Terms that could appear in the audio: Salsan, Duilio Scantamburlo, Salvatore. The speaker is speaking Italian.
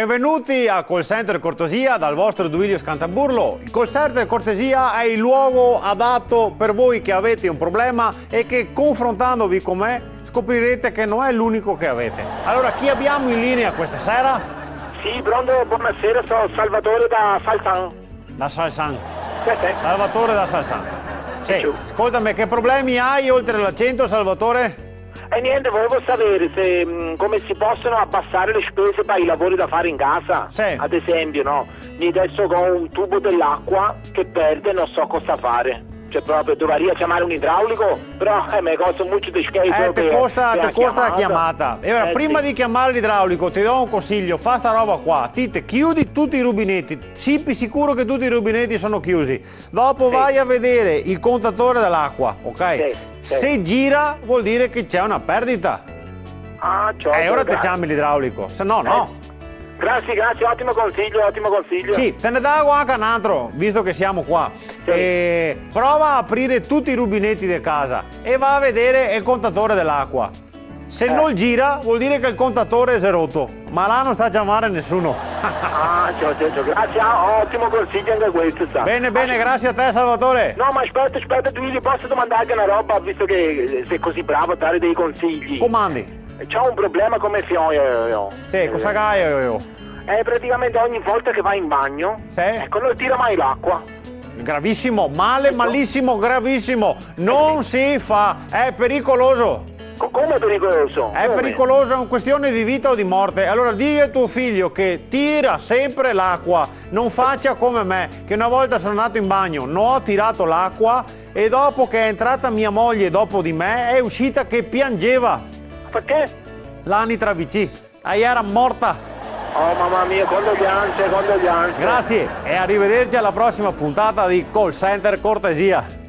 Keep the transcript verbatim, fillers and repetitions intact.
Benvenuti a Call Center Cortesia dal vostro Duilio Scantamburlo. Il Call Center Cortesia è il luogo adatto per voi che avete un problema e che, confrontandovi con me, scoprirete che non è l'unico che avete. Allora, chi abbiamo in linea questa sera? Sì, pronto, buonasera, sono Salvatore da Salsan. Da Salsan? Sì, sì. Salvatore da Salsan. Sì, ascoltami, che problemi hai oltre l'accento, Salvatore? E niente, volevo sapere se, come si possono abbassare le spese per i lavori da fare in casa. Sì. Ad esempio, no? Mi adesso ho un tubo dell'acqua che perde, non so cosa fare. Cioè proprio dovrei chiamare un idraulico, però eh, mi costa molto di scherzo. Eh, ti costa, per te la, costa chiamata. la chiamata. E allora, eh, prima sì. di chiamare l'idraulico, ti do un consiglio, fa sta roba qua. Tite, chiudi tutti i rubinetti, sii sicuro che tutti i rubinetti sono chiusi. Dopo sì. vai a vedere il contatore dell'acqua, ok? Sì. Sì. Se gira vuol dire che c'è una perdita. Ah, ciò. E eh, ora ti chiami l'idraulico, se no, no. Eh. Grazie, grazie, ottimo consiglio, ottimo consiglio. Sì, te ne davo anche un altro, visto che siamo qua. Sì. E prova a aprire tutti i rubinetti di casa e va a vedere il contatore dell'acqua. Se eh. non gira, vuol dire che il contatore si è rotto, ma là non sta a chiamare nessuno. Ah, ciao, ciao, ciao. Grazie, ottimo consiglio anche questo. Sa. Bene, bene, ah, grazie a te, Salvatore. No, ma aspetta, aspetta, tu gli posso domandarti una roba, visto che sei così bravo a dare dei consigli. Comandi. C'ho un problema come fioio io, io. Sì, cosa fai io, io? Eh, praticamente ogni volta che vai in bagno, sì. ecco, non tira mai l'acqua. Gravissimo, male, malissimo, gravissimo. Non eh sì. si fa, è pericoloso. Come è pericoloso? È come? pericoloso, è una questione di vita o di morte. Allora digli a tuo figlio che tira sempre l'acqua, non faccia come me, che una volta sono andato in bagno, non ho tirato l'acqua e dopo che è entrata mia moglie dopo di me, è uscita che piangeva. Perché? L'anitra V C, lei era morta. Oh mamma mia, condoglianze, condoglianze. Grazie e arrivederci alla prossima puntata di Call Center Cortesia.